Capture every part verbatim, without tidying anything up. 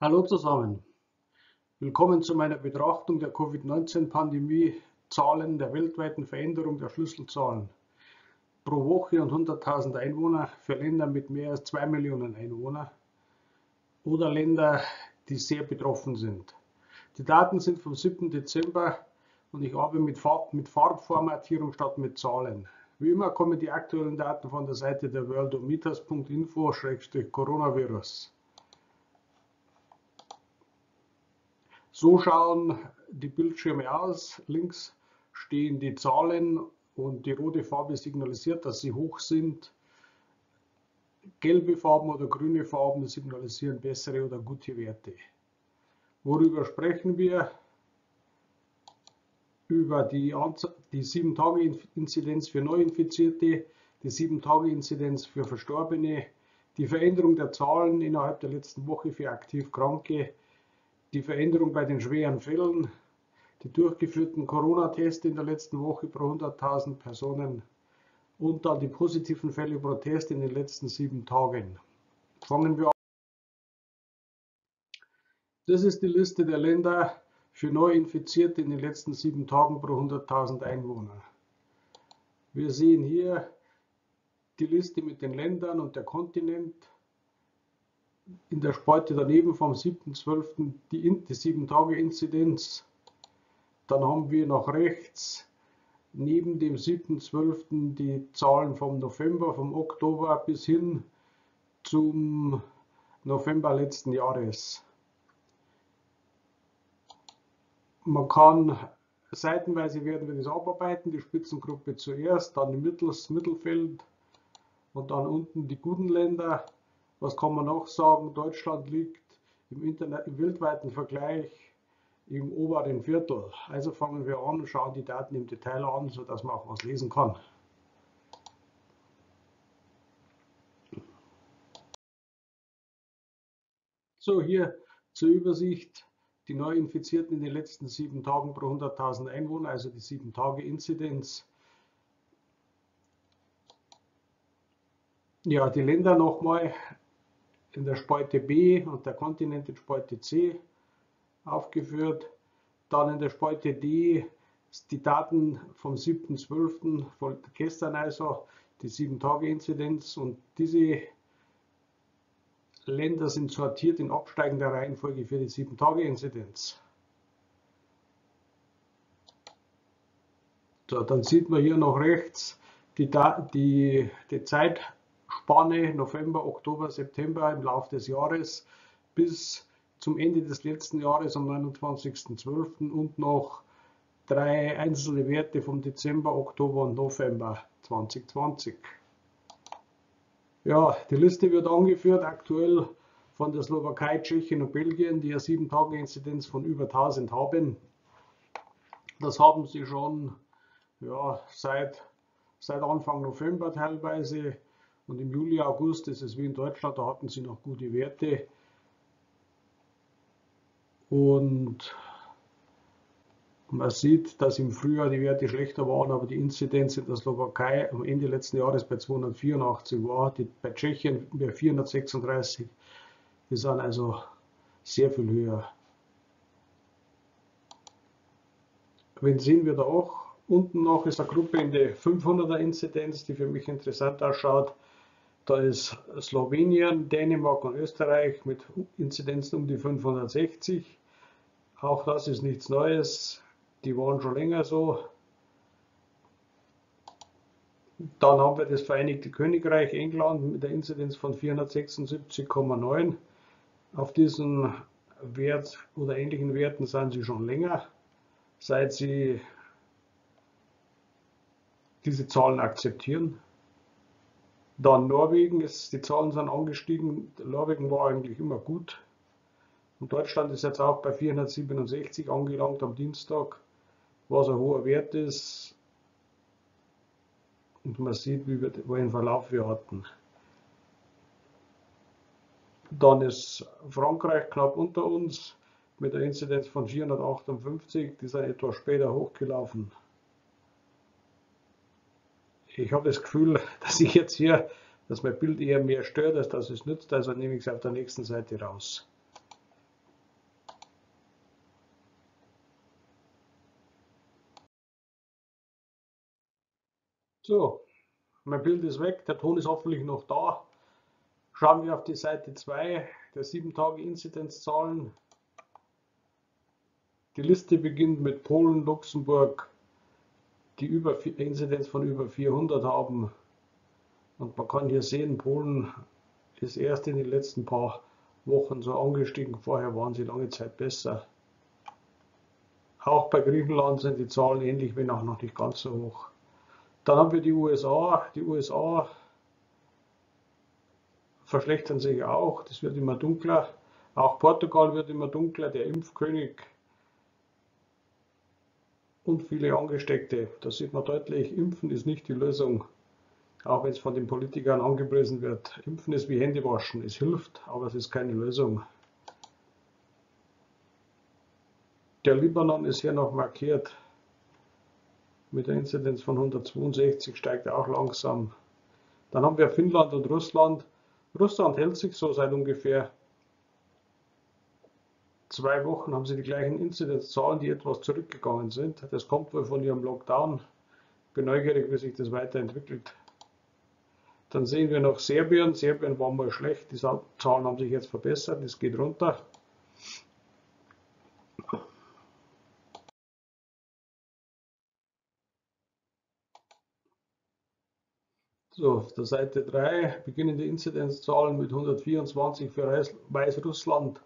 Hallo zusammen, willkommen zu meiner Betrachtung der Covid neunzehn-Pandemie-Zahlen, der weltweiten Veränderung der Schlüsselzahlen pro Woche und hunderttausend Einwohner für Länder mit mehr als zwei Millionen Einwohner oder Länder, die sehr betroffen sind. Die Daten sind vom siebten Dezember und ich arbeite mit, Farb mit Farbformatierung statt mit Zahlen. Wie immer kommen die aktuellen Daten von der Seite der worldometers punkt info slash coronavirus. So schauen die Bildschirme aus. Links stehen die Zahlen und die rote Farbe signalisiert, dass sie hoch sind. Gelbe Farben oder grüne Farben signalisieren bessere oder gute Werte. Worüber sprechen wir? Über die sieben Tage Inzidenz für Neuinfizierte, die sieben Tage Inzidenz für Verstorbene, die Veränderung der Zahlen innerhalb der letzten Woche für aktiv Kranke, die Veränderung bei den schweren Fällen, die durchgeführten Corona-Tests in der letzten Woche pro hunderttausend Personen und dann die positiven Fälle pro Test in den letzten sieben Tagen. Fangen wir an. Das ist die Liste der Länder für Neuinfizierte in den letzten sieben Tagen pro hunderttausend Einwohner. Wir sehen hier die Liste mit den Ländern und der Kontinent. In der Spalte daneben vom siebten zwölften die, die sieben Tage Inzidenz. Dann haben wir nach rechts neben dem siebten zwölften die Zahlen vom November, vom Oktober bis hin zum November letzten Jahres. Man kann seitenweise werden wir das abarbeiten, die Spitzengruppe zuerst, dann im Mittelfeld und dann unten die guten Länder. Was kann man noch sagen? Deutschland liegt im, Internet, im weltweiten Vergleich im oberen Viertel. Also fangen wir an und schauen die Daten im Detail an, sodass man auch was lesen kann. So, hier zur Übersicht die Neuinfizierten in den letzten sieben Tagen pro hunderttausend Einwohner, also die sieben Tage Inzidenz. Ja, die Länder nochmal. In der Spalte B und der Kontinent in Spalte C aufgeführt. Dann in der Spalte D die Daten vom siebten zwölften von gestern, also die sieben Tage Inzidenz. Und diese Länder sind sortiert in absteigender Reihenfolge für die sieben Tage Inzidenz. So, dann sieht man hier noch rechts die, die, die Zeit. Spanne November, Oktober, September im Laufe des Jahres bis zum Ende des letzten Jahres am neunundzwanzigsten zwölften und noch drei einzelne Werte vom Dezember, Oktober und November zweitausendzwanzig. Ja, die Liste wird angeführt aktuell von der Slowakei, Tschechien und Belgien, die ja sieben Tage Inzidenz von über tausend haben. Das haben sie schon ja, seit, seit Anfang November teilweise. Und im Juli, August ist es wie in Deutschland, da hatten sie noch gute Werte. Und man sieht, dass im Frühjahr die Werte schlechter waren, aber die Inzidenz in der Slowakei am Ende letzten Jahres bei zweihundertvierundachtzig war, die bei Tschechien bei vierhundertsechsunddreißig. Die sind also sehr viel höher. Wen sehen wir da auch? Unten noch ist eine Gruppe in der fünfhunderter Inzidenz, die für mich interessant ausschaut. Da ist Slowenien, Dänemark und Österreich mit Inzidenzen um die fünfhundertsechzig. Auch das ist nichts Neues. Die waren schon länger so. Dann haben wir das Vereinigte Königreich, England mit der Inzidenz von vierhundertsechsundsiebzig Komma neun. Auf diesen Wert oder ähnlichen Werten sind sie schon länger, seit sie diese Zahlen akzeptieren. Dann Norwegen, ist, die Zahlen sind angestiegen, Norwegen war eigentlich immer gut. Und Deutschland ist jetzt auch bei vierhundertsiebenundsechzig angelangt am Dienstag, was ein hoher Wert ist. Und man sieht, wie wir den Verlauf wir hatten. Dann ist Frankreich knapp unter uns mit einer Inzidenz von vierhundertachtundfünfzig, die sind etwas später hochgelaufen. Ich habe das Gefühl, dass ich jetzt hier, dass mein Bild eher mehr stört, als dass es nützt, also nehme ich es auf der nächsten Seite raus. So, mein Bild ist weg, der Ton ist hoffentlich noch da. Schauen wir auf die Seite zwei der sieben Tage Inzidenzzahlen. Die Liste beginnt mit Polen, Luxemburg, die über Inzidenz von über vierhundert haben. Und man kann hier sehen, Polen ist erst in den letzten paar Wochen so angestiegen. Vorher waren sie lange Zeit besser. Auch bei Griechenland sind die Zahlen ähnlich, wenn auch noch nicht ganz so hoch. Dann haben wir die U S A. Die U S A verschlechtern sich auch. Das wird immer dunkler. Auch Portugal wird immer dunkler. Der Impfkönig und viele Angesteckte. Das sieht man deutlich. Impfen ist nicht die Lösung. Auch wenn es von den Politikern angepriesen wird. Impfen ist wie Händewaschen. Es hilft, aber es ist keine Lösung. Der Libanon ist hier noch markiert. Mit der Inzidenz von hundertzweiundsechzig steigt auch langsam. Dann haben wir Finnland und Russland. Russland hält sich so seit ungefähr zwei Wochen, haben sie die gleichen Inzidenzzahlen, die etwas zurückgegangen sind. Das kommt wohl von ihrem Lockdown. Bin neugierig, wie sich das weiterentwickelt. Dann sehen wir noch Serbien. Serbien war mal schlecht. Die Zahlen haben sich jetzt verbessert. Es geht runter. So, auf der Seite drei beginnen die Inzidenzzahlen mit hundertvierundzwanzig für Weißrussland.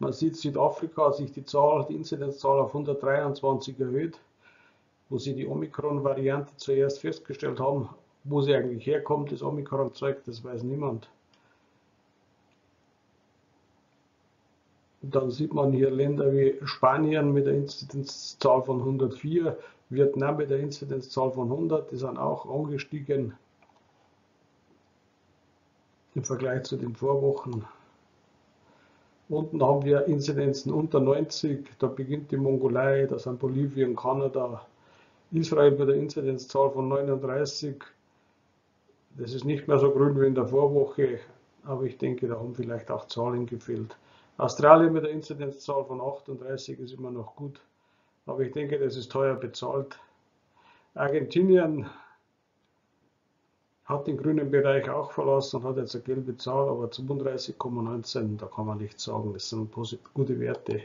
Man sieht, Südafrika hat sich die Zahl, die Inzidenzzahl auf hundertdreiundzwanzig erhöht, wo sie die Omikron-Variante zuerst festgestellt haben. Wo sie eigentlich herkommt, das Omikron-Zeug, das weiß niemand. Dann sieht man hier Länder wie Spanien mit der Inzidenzzahl von hundertvier, Vietnam mit der Inzidenzzahl von hundert, die sind auch angestiegen im Vergleich zu den Vorwochen. Unten haben wir Inzidenzen unter neunzig, da beginnt die Mongolei, da sind Bolivien, Kanada, Israel mit der Inzidenzzahl von neununddreißig. Das ist nicht mehr so grün wie in der Vorwoche, aber ich denke, da haben vielleicht auch Zahlen gefehlt. Australien mit der Inzidenzzahl von achtunddreißig ist immer noch gut, aber ich denke, das ist teuer bezahlt. Argentinien hat den grünen Bereich auch verlassen und hat jetzt eine gelbe Zahl, aber zweiunddreißig Komma neunzehn, da kann man nichts sagen, das sind gute Werte.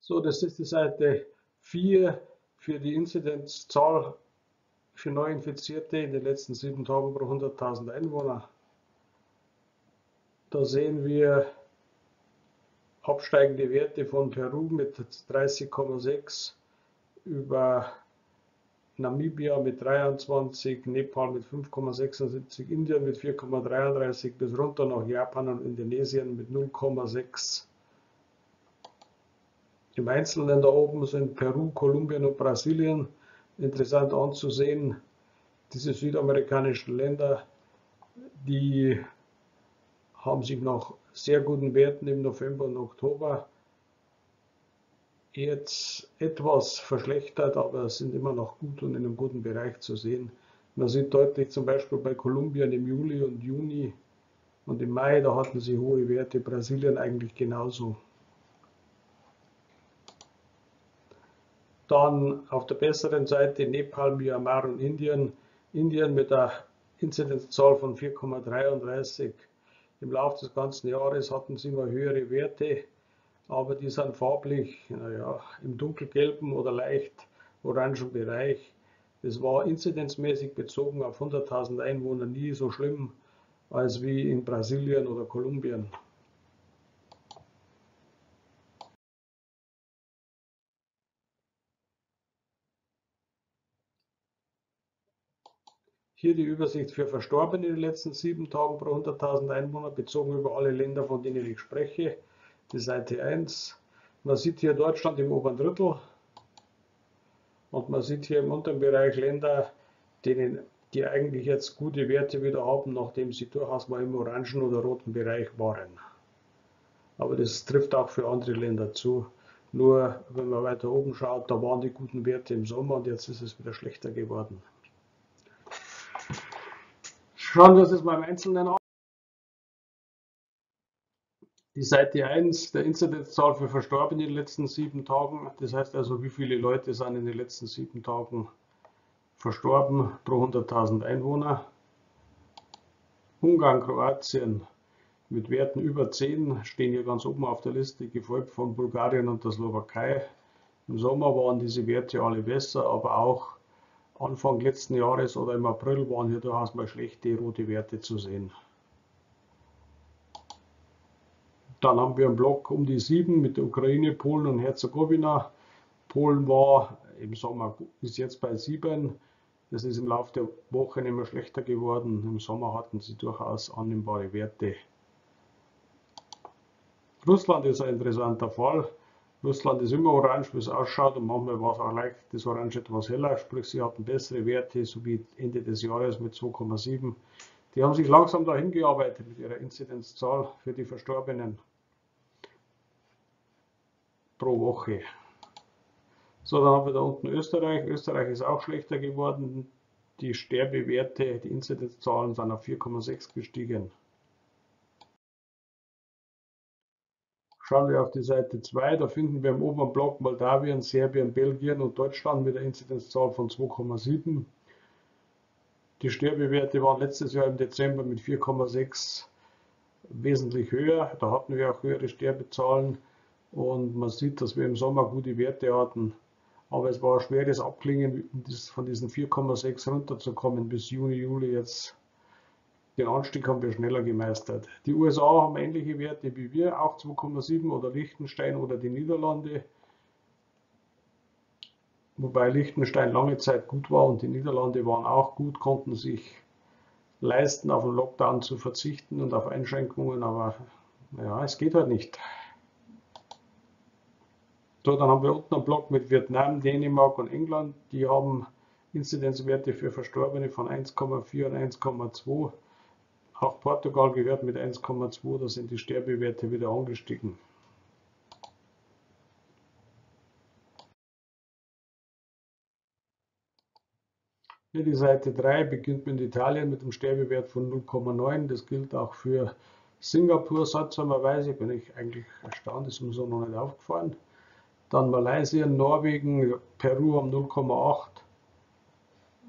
So, das ist die Seite vier für die Inzidenzzahl für Neuinfizierte in den letzten sieben Tagen pro hunderttausend Einwohner. Da sehen wir absteigende Werte von Peru mit dreißig Komma sechs über Namibia mit dreiundzwanzig, Nepal mit fünf Komma sechsundsiebzig, Indien mit vier Komma dreiunddreißig, bis runter nach Japan und Indonesien mit null Komma sechs. Im Einzelnen da oben sind Peru, Kolumbien und Brasilien. Interessant anzusehen, diese südamerikanischen Länder, die haben sich nach sehr guten Werten im November und Oktober jetzt etwas verschlechtert, aber sind immer noch gut und in einem guten Bereich zu sehen. Man sieht deutlich zum Beispiel bei Kolumbien im Juli und Juni und im Mai, da hatten sie hohe Werte, Brasilien eigentlich genauso. Dann auf der besseren Seite Nepal, Myanmar und Indien. Indien mit einer Inzidenzzahl von vier Komma dreiunddreißig. Im Laufe des ganzen Jahres hatten sie immer höhere Werte, aber die sind farblich, naja, im dunkelgelben oder leicht orangen Bereich. Das war inzidenzmäßig bezogen auf hunderttausend Einwohner nie so schlimm als wie in Brasilien oder Kolumbien. Hier die Übersicht für Verstorbene in den letzten sieben Tagen pro hunderttausend Einwohner, bezogen über alle Länder, von denen ich spreche. Die Seite eins. Man sieht hier Deutschland im oberen Drittel und man sieht hier im unteren Bereich Länder, denen, die eigentlich jetzt gute Werte wieder haben, nachdem sie durchaus mal im orangen oder roten Bereich waren. Aber das trifft auch für andere Länder zu. Nur wenn man weiter oben schaut, da waren die guten Werte im Sommer und jetzt ist es wieder schlechter geworden. Schauen wir uns das mal im Einzelnen an. die Seite eins der Inzidenzzahl für Verstorbene in den letzten sieben Tagen. Das heißt also, wie viele Leute sind in den letzten sieben Tagen verstorben pro hunderttausend Einwohner. Ungarn, Kroatien mit Werten über zehn stehen hier ganz oben auf der Liste, gefolgt von Bulgarien und der Slowakei. Im Sommer waren diese Werte alle besser, aber auch Anfang letzten Jahres oder im April waren hier durchaus mal schlechte rote Werte zu sehen. Dann haben wir einen Block um die sieben mit der Ukraine, Polen und Herzegowina. Polen war im Sommer bis jetzt bei sieben. Das ist im Laufe der Woche immer schlechter geworden. Im Sommer hatten sie durchaus annehmbare Werte. Russland ist ein interessanter Fall. Russland ist immer orange, wie es ausschaut, und manchmal war es auch leicht das Orange etwas heller, sprich sie hatten bessere Werte, so wie Ende des Jahres mit zwei Komma sieben. Die haben sich langsam dahin gearbeitet mit ihrer Inzidenzzahl für die Verstorbenen pro Woche. So, dann haben wir da unten Österreich. Österreich ist auch schlechter geworden. Die Sterbewerte, die Inzidenzzahlen sind auf vier Komma sechs gestiegen. Schauen wir auf die Seite zwei, da finden wir im oberen Block Moldawien, Serbien, Belgien und Deutschland mit einer Inzidenzzahl von zwei Komma sieben. Die Sterbewerte waren letztes Jahr im Dezember mit vier Komma sechs wesentlich höher. Da hatten wir auch höhere Sterbezahlen und man sieht, dass wir im Sommer gute Werte hatten. Aber es war ein schweres Abklingen, von diesen vier Komma sechs runterzukommen bis Juni, Juli jetzt. Den Anstieg haben wir schneller gemeistert. Die U S A haben ähnliche Werte wie wir, auch zwei Komma sieben, oder Liechtenstein oder die Niederlande. Wobei Liechtenstein lange Zeit gut war und die Niederlande waren auch gut, konnten sich leisten, auf den Lockdown zu verzichten und auf Einschränkungen, aber ja, es geht halt nicht. So, dann haben wir unten einen Block mit Vietnam, Dänemark und England. Die haben Inzidenzwerte für Verstorbene von eins Komma vier und eins Komma zwei. Auch Portugal gehört mit eins Komma zwei, da sind die Sterbewerte wieder angestiegen. Hier die Seite drei beginnt mit Italien mit einem Sterbewert von null Komma neun. Das gilt auch für Singapur, seltsamerweise, bin ich eigentlich erstaunt, ist mir so noch nicht aufgefallen. Dann Malaysia, Norwegen, Peru haben null Komma acht.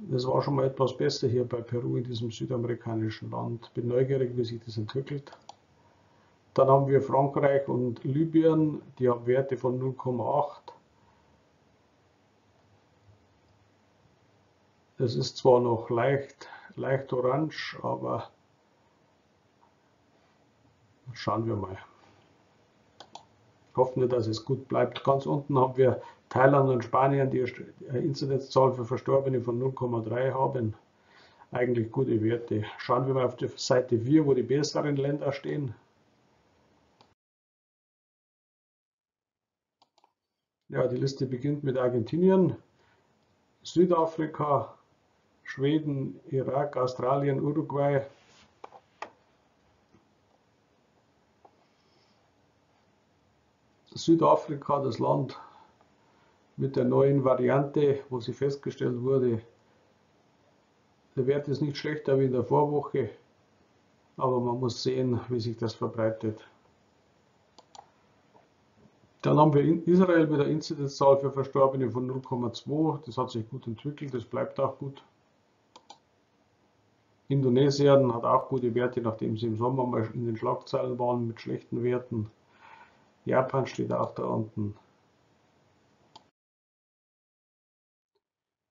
Das war schon mal etwas besser hier bei Peru in diesem südamerikanischen Land. Bin neugierig, wie sich das entwickelt. Dann haben wir Frankreich und Libyen, die haben Werte von null Komma acht. Das ist zwar noch leicht, leicht orange, aber schauen wir mal. Hoffen wir, dass es gut bleibt. Ganz unten haben wir Thailand und Spanien, die eine Inzidenzzahl für Verstorbene von null Komma drei haben. Eigentlich gute Werte. Schauen wir mal auf die Seite vier, wo die besseren Länder stehen. Ja, die Liste beginnt mit Argentinien, Südafrika, Schweden, Irak, Australien, Uruguay. Südafrika, das Land mit der neuen Variante, wo sie festgestellt wurde. Der Wert ist nicht schlechter wie in der Vorwoche, aber man muss sehen, wie sich das verbreitet. Dann haben wir in Israel mit der Inzidenzzahl für Verstorbene von null Komma zwei. Das hat sich gut entwickelt, das bleibt auch gut. Indonesien hat auch gute Werte, nachdem sie im Sommer mal in den Schlagzeilen waren mit schlechten Werten. Japan steht auch da unten.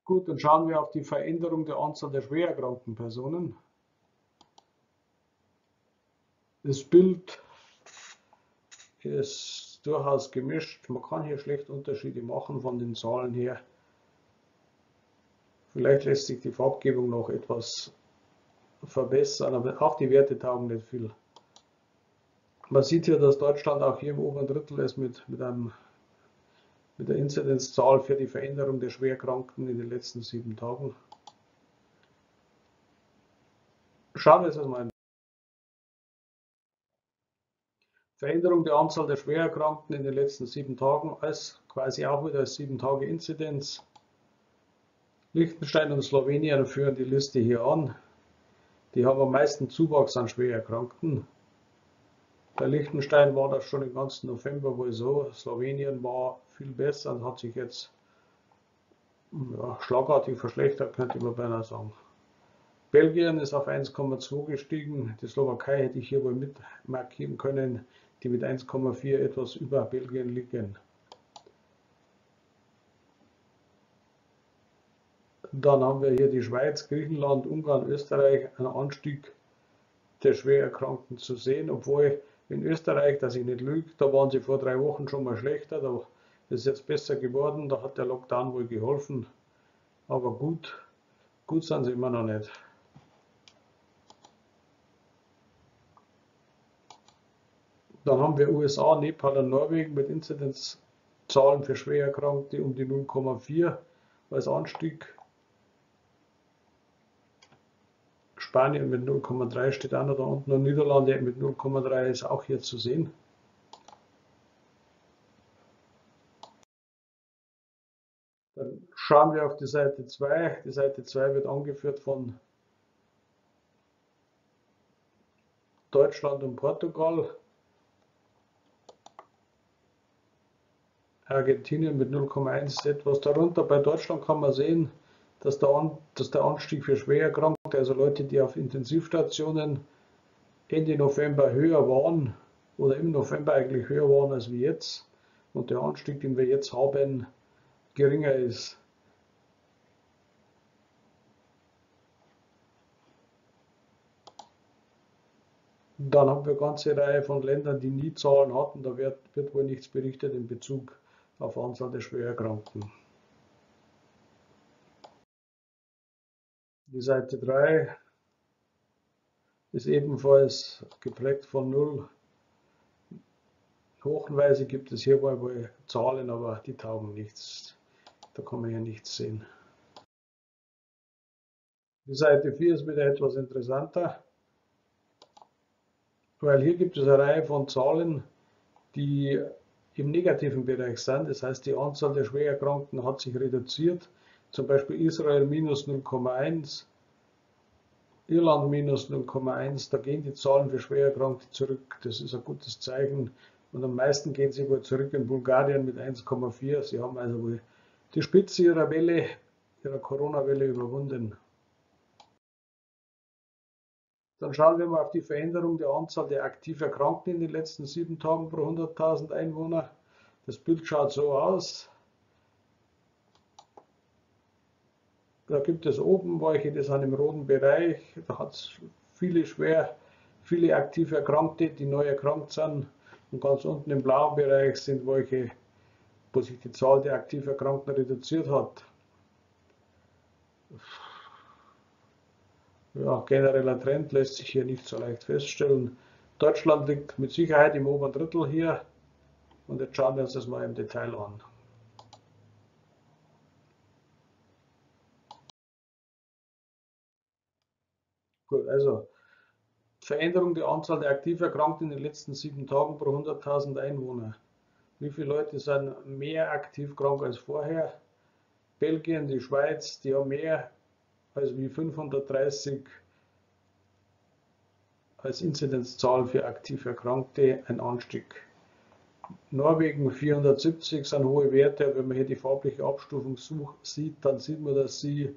Gut, dann schauen wir auf die Veränderung der Anzahl der schwer erkrankten Personen. Das Bild ist durchaus gemischt. Man kann hier schlecht Unterschiede machen von den Zahlen her. Vielleicht lässt sich die Farbgebung noch etwas verbessern, aber auch die Werte taugen nicht viel. Man sieht hier, dass Deutschland auch hier im oberen Drittel ist mit, mit, einem, mit der Inzidenzzahl für die Veränderung der Schwerkranken in den letzten sieben Tagen. Schauen wir uns das mal an. Veränderung der Anzahl der Schwererkrankten in den letzten sieben Tagen, als quasi auch wieder als sieben Tage Inzidenz. Liechtenstein und Slowenien führen die Liste hier an. Die haben am meisten Zuwachs an Schwererkrankten. Bei Liechtenstein war das schon den ganzen November wohl so. Slowenien war viel besser und hat sich jetzt ja, schlagartig verschlechtert, könnte man beinahe sagen. Belgien ist auf eins Komma zwei gestiegen. Die Slowakei hätte ich hier wohl mit markieren können, die mit eins Komma vier etwas über Belgien liegen. Dann haben wir hier die Schweiz, Griechenland, Ungarn, Österreich, einen Anstieg der Schwererkrankten zu sehen, obwohl in Österreich, dass ich nicht lüge, da waren sie vor drei Wochen schon mal schlechter, da ist jetzt besser geworden, da hat der Lockdown wohl geholfen, aber gut, gut sind sie immer noch nicht. Dann haben wir U S A, Nepal und Norwegen mit Inzidenzzahlen für Schwererkrankte um die null Komma vier als Anstieg. Spanien mit null Komma drei steht auch noch da unten und Niederlande mit null Komma drei ist auch hier zu sehen. Dann schauen wir auf die Seite zwei. Die Seite zwei wird angeführt von Deutschland und Portugal. Argentinien mit null Komma eins ist etwas darunter. Bei Deutschland kann man sehen, dass der Anstieg für Schwererkrankte, also Leute, die auf Intensivstationen Ende November höher waren oder im November eigentlich höher waren als wir jetzt und der Anstieg, den wir jetzt haben, geringer ist. Dann haben wir eine ganze Reihe von Ländern, die nie Zahlen hatten, da wird, wird wohl nichts berichtet in Bezug auf Anzahl der Schwererkrankten. Die Seite drei ist ebenfalls geprägt von null. Wochenweise gibt es hier wohl Zahlen, aber die taugen nichts. Da kann man ja nichts sehen. Die Seite vier ist wieder etwas interessanter, weil hier gibt es eine Reihe von Zahlen, die im negativen Bereich sind. Das heißt, die Anzahl der Schwererkrankten hat sich reduziert. Zum Beispiel Israel minus null Komma eins, Irland minus null Komma eins, da gehen die Zahlen für Schwererkrankte zurück. Das ist ein gutes Zeichen. Und am meisten gehen sie wohl zurück in Bulgarien mit eins Komma vier. Sie haben also wohl die Spitze ihrer Welle, ihrer Corona-Welle überwunden. Dann schauen wir mal auf die Veränderung der Anzahl der aktiv Erkrankten in den letzten sieben Tagen pro hunderttausend Einwohner. Das Bild schaut so aus. Da gibt es oben welche, die sind im roten Bereich, da hat es viele schwer, viele aktiv Erkrankte, die neu erkrankt sind. Und ganz unten im blauen Bereich sind welche, wo sich die Zahl der aktiv Erkrankten reduziert hat. Ja, genereller Trend lässt sich hier nicht so leicht feststellen. Deutschland liegt mit Sicherheit im oberen Drittel hier. Und jetzt schauen wir uns das mal im Detail an. Gut, also Veränderung der Anzahl der aktiv Erkrankten in den letzten sieben Tagen pro hunderttausend Einwohner. Wie viele Leute sind mehr aktiv krank als vorher? Belgien, die Schweiz, die haben mehr als wie fünfhundertdreißig als Inzidenzzahl für aktiv Erkrankte, ein Anstieg. Norwegen vierhundertsiebzig sind hohe Werte, wenn man hier die farbliche Abstufung sieht, dann sieht man, dass sie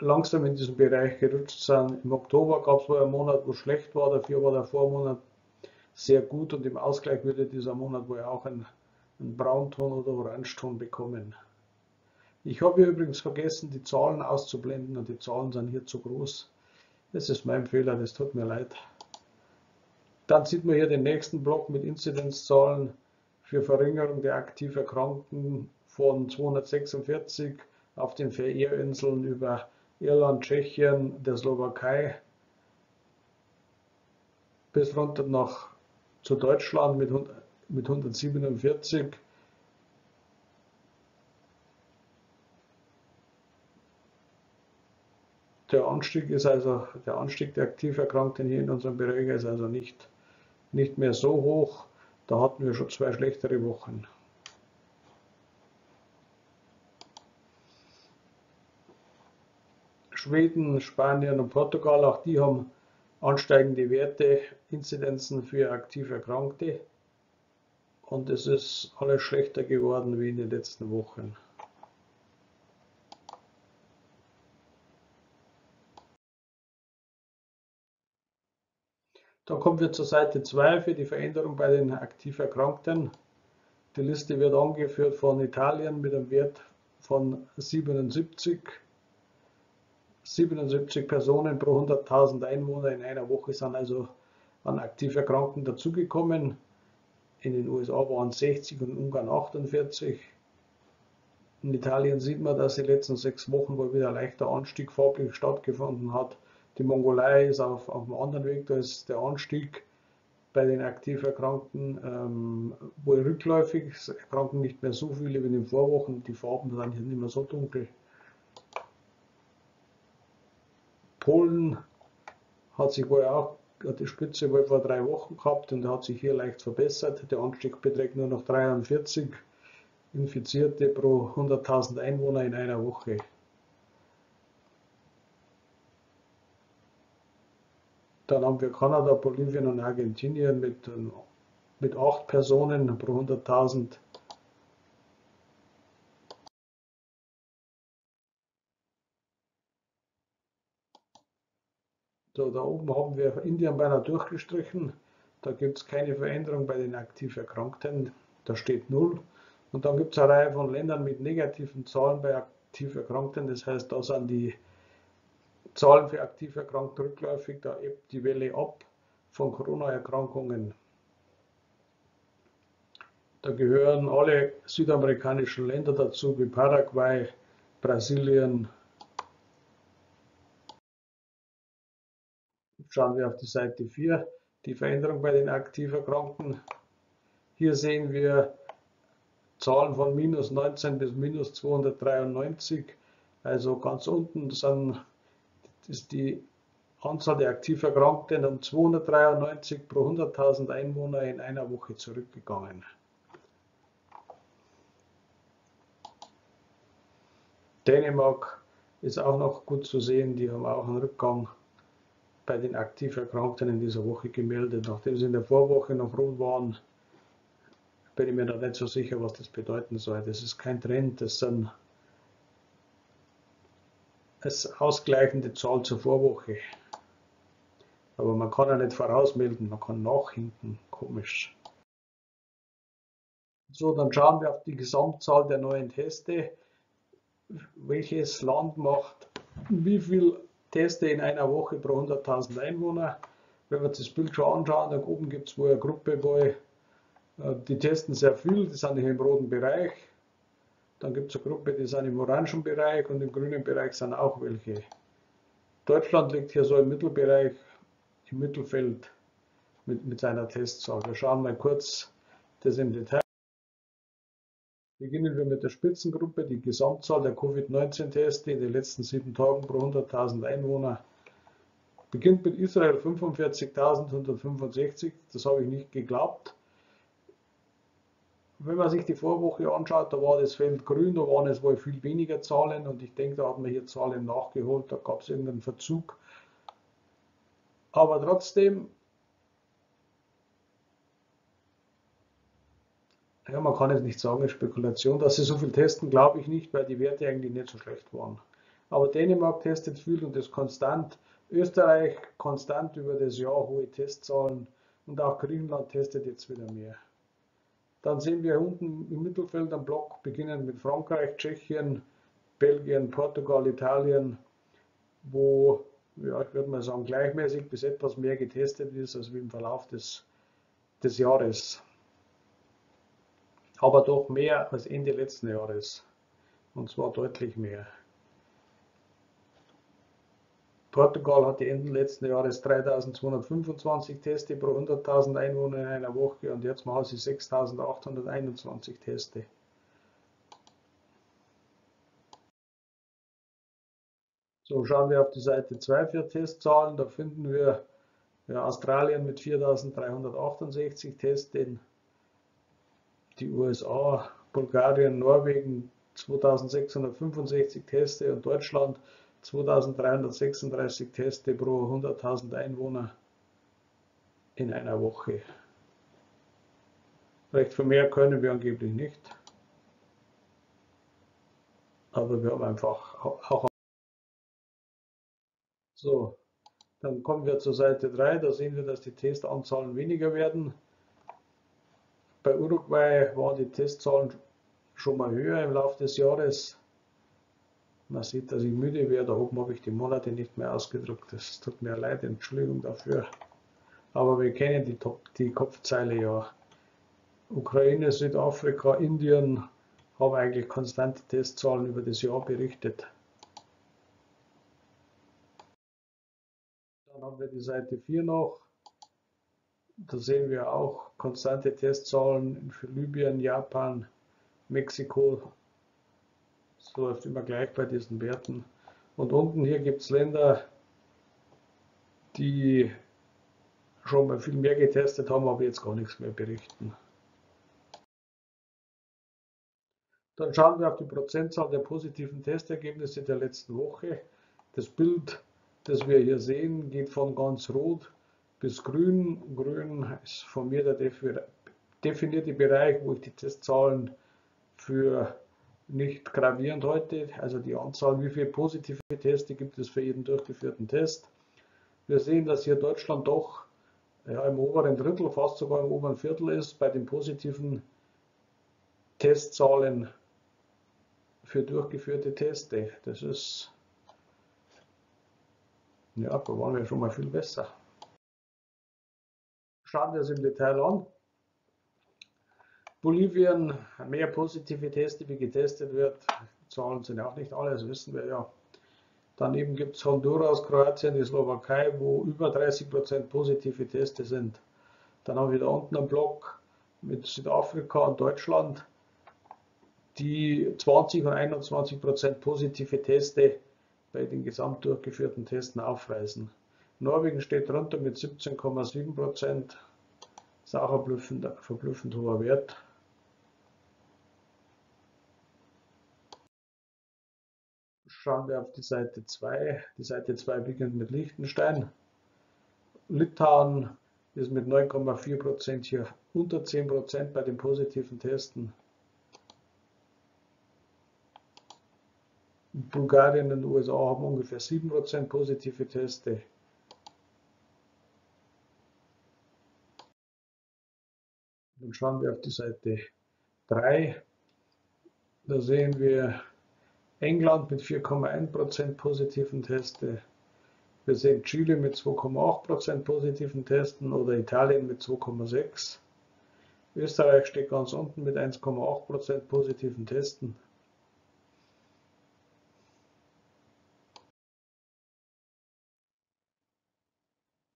langsam in diesem Bereich gerutscht sind. Im Oktober gab es wohl einen Monat, wo es schlecht war, dafür war der Vormonat sehr gut und im Ausgleich würde dieser Monat wohl auch einen, einen Braunton oder Orangeton bekommen. Ich habe hier übrigens vergessen, die Zahlen auszublenden und die Zahlen sind hier zu groß. Das ist mein Fehler, das tut mir leid. Dann sieht man hier den nächsten Block mit Inzidenzzahlen für Verringerung der aktiv Erkrankten von zweihundertsechsundvierzig auf den Färöerinseln über Irland, Tschechien, der Slowakei bis runter nach zu Deutschland mit, mit hundertsiebenundvierzig. Der Anstieg ist also, der Anstieg der aktiv Erkrankten hier in unserem Bereich ist also nicht, nicht mehr so hoch. Da hatten wir schon zwei schlechtere Wochen. Schweden, Spanien und Portugal, auch die haben ansteigende Werte, Inzidenzen für aktiv Erkrankte. Und es ist alles schlechter geworden wie in den letzten Wochen. Dann kommen wir zur Seite zwei für die Veränderung bei den aktiv Erkrankten. Die Liste wird angeführt von Italien mit einem Wert von siebenundsiebzig. siebenundsiebzig Personen pro hunderttausend Einwohner in einer Woche sind also an aktiv Erkrankten dazugekommen. In den U S A waren sechzig und in Ungarn achtundvierzig. In Italien sieht man, dass die letzten sechs Wochen wohl wieder ein leichter Anstieg farblich stattgefunden hat. Die Mongolei ist auf, auf einem anderen Weg, da ist der Anstieg bei den aktiv Erkrankten ähm, wohl rückläufig. Es erkranken nicht mehr so viele wie in den Vorwochen, die Farben sind hier nicht mehr so dunkel. Polen hat sich wohl auch die Spitze wohl vor drei Wochen gehabt und hat sich hier leicht verbessert. Der Anstieg beträgt nur noch dreiundvierzig Infizierte pro hunderttausend Einwohner in einer Woche. Dann haben wir Kanada, Bolivien und Argentinien mit, mit acht Personen pro hunderttausend. So, da oben haben wir Indien beinahe durchgestrichen. Da gibt es keine Veränderung bei den aktiv Erkrankten. Da steht null. Und dann gibt es eine Reihe von Ländern mit negativen Zahlen bei aktiv Erkrankten. Das heißt, da sind die Zahlen für aktiv Erkrankte rückläufig, da ebbt die Welle ab von Corona-Erkrankungen. Da gehören alle südamerikanischen Länder dazu, wie Paraguay, Brasilien. Schauen wir auf die Seite vier, die Veränderung bei den aktiv Erkrankten. Hier sehen wir Zahlen von minus neunzehn bis minus zweihundertdreiundneunzig, also ganz unten sind ist die Anzahl der aktiv Erkrankten um zweihundertdreiundneunzig pro hunderttausend Einwohner in einer Woche zurückgegangen. Dänemark ist auch noch gut zu sehen, die haben auch einen Rückgang bei den aktiv Erkrankten in dieser Woche gemeldet, nachdem sie in der Vorwoche noch rot waren. Bin ich mir noch nicht so sicher, was das bedeuten soll. Das ist kein Trend, das sind als ausgleichende Zahl zur Vorwoche. Aber man kann ja nicht vorausmelden, man kann nachhinken. Komisch. So, dann schauen wir auf die Gesamtzahl der neuen Teste. Welches Land macht wie viel Teste in einer Woche pro hunderttausend Einwohner? Wenn wir uns das Bild schon anschauen, da oben gibt es wohl eine Gruppe, wo die testen sehr viel, die sind hier im roten Bereich. Dann gibt es eine Gruppe, die sind im orangen Bereich und im grünen Bereich sind auch welche. Deutschland liegt hier so im Mittelbereich, im Mittelfeld mit, mit seiner Testzahl. Wir schauen mal kurz das im Detail. Beginnen wir mit der Spitzengruppe, die Gesamtzahl der Covid neunzehn Teste in den letzten sieben Tagen pro hunderttausend Einwohner. Beginnt mit Israel fünfundvierzigtausendeinhundertfünfundsechzig, das habe ich nicht geglaubt. Wenn man sich die Vorwoche anschaut, da war das Feld grün, da waren es wohl viel weniger Zahlen und ich denke, da hat man hier Zahlen nachgeholt, da gab es irgendeinen Verzug. Aber trotzdem, ja, man kann es nicht sagen, Spekulation, dass sie so viel testen, glaube ich nicht, weil die Werte eigentlich nicht so schlecht waren. Aber Dänemark testet viel und das konstant, Österreich konstant über das Jahr hohe Testzahlen und auch Griechenland testet jetzt wieder mehr. Dann sehen wir unten im Mittelfeld am Block, beginnend mit Frankreich, Tschechien, Belgien, Portugal, Italien, wo, ja, ich würde mal sagen, gleichmäßig bis etwas mehr getestet ist, als im Verlauf des, des Jahres. Aber doch mehr als Ende letzten Jahres. Und zwar deutlich mehr. Portugal hatte Ende letzten Jahres dreitausendzweihundertfünfundzwanzig Teste pro hunderttausend Einwohner in einer Woche und jetzt machen sie sechstausendachthunderteinundzwanzig Teste. So, schauen wir auf die Seite zwei für Testzahlen. Da finden wir ja, Australien mit viertausenddreihundertachtundsechzig Testen, die U S A, Bulgarien, Norwegen zweitausendsechshundertfünfundsechzig Teste und Deutschland zweitausenddreihundertsechsunddreißig Teste pro hunderttausend Einwohner in einer Woche. Recht viel mehr können wir angeblich nicht. Aber wir haben einfach auch. So, dann kommen wir zur Seite drei. Da sehen wir, dass die Testanzahlen weniger werden. Bei Uruguay waren die Testzahlen schon mal höher im Laufe des Jahres. Man sieht, dass ich müde werde. Da oben habe ich die Monate nicht mehr ausgedruckt. Das tut mir leid, Entschuldigung dafür. Aber wir kennen die, Top, die Kopfzeile ja. Ukraine, Südafrika, Indien haben eigentlich konstante Testzahlen über das Jahr berichtet. Dann haben wir die Seite vier noch. Da sehen wir auch konstante Testzahlen für Libyen, Japan, Mexiko. Das läuft immer gleich bei diesen Werten. Und unten hier gibt es Länder, die schon mal viel mehr getestet haben, aber jetzt gar nichts mehr berichten. Dann schauen wir auf die Prozentzahl der positiven Testergebnisse der letzten Woche. Das Bild, das wir hier sehen, geht von ganz rot bis grün. Grün ist von mir der definierte Bereich, wo ich die Testzahlen für nicht gravierend heute, also die Anzahl, wie viele positive Teste gibt es für jeden durchgeführten Test. Wir sehen, dass hier Deutschland doch ja, im oberen Drittel, fast sogar im oberen Viertel ist, bei den positiven Testzahlen für durchgeführte Teste. Das ist, ja, da waren wir schon mal viel besser. Schauen wir es im Detail an. Bolivien, mehr positive Teste, wie getestet wird. Die Zahlen sind auch nicht alle, das wissen wir ja. Daneben gibt es Honduras, Kroatien, die Slowakei, wo über dreißig Prozent positive Teste sind. Dann haben wir da unten einen Block mit Südafrika und Deutschland, die zwanzig und einundzwanzig Prozent positive Teste bei den gesamt durchgeführten Testen aufweisen. Norwegen steht drunter mit siebzehn Komma sieben Prozent. Das ist auch ein verblüffend hoher Wert. Schauen wir auf die Seite zwei. Die Seite zwei beginnt mit Liechtenstein. Litauen ist mit neun Komma vier Prozent hier unter zehn Prozent bei den positiven Testen. Bulgarien und U S A haben ungefähr sieben Prozent positive Teste. Dann schauen wir auf die Seite drei. Da sehen wir England mit vier Komma eins Prozent positiven Teste. Wir sehen Chile mit zwei Komma acht Prozent positiven Testen oder Italien mit zwei Komma sechs Prozent. Österreich steht ganz unten mit eins Komma acht Prozent positiven Testen.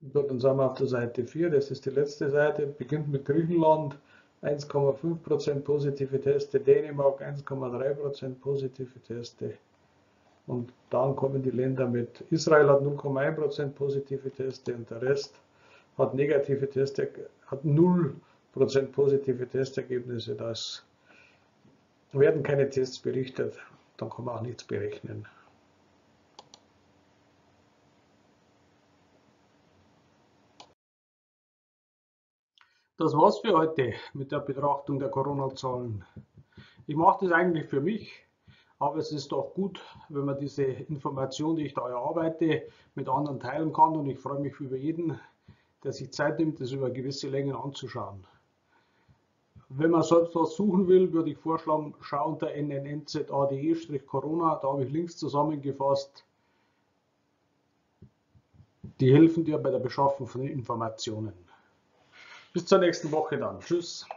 Dann sind wir auf der Seite vier, das ist die letzte Seite, beginnt mit Griechenland, eins Komma fünf Prozent positive Teste, Dänemark eins Komma drei Prozent positive Teste. Und dann kommen die Länder mit, Israel hat null Komma eins Prozent positive Teste und der Rest hat negative Teste, hat null Prozent positive Testergebnisse. Da werden keine Tests berichtet, dann kann man auch nichts berechnen. Das war's für heute mit der Betrachtung der Corona-Zahlen. Ich mache das eigentlich für mich, aber es ist doch gut, wenn man diese Information, die ich da erarbeite, mit anderen teilen kann und ich freue mich über jeden, der sich Zeit nimmt, das über gewisse Längen anzuschauen. Wenn man selbst was suchen will, würde ich vorschlagen, schau unter n n z a punkt d e slash corona, da habe ich Links zusammengefasst, die helfen dir bei der Beschaffung von Informationen. Bis zur nächsten Woche dann. Tschüss.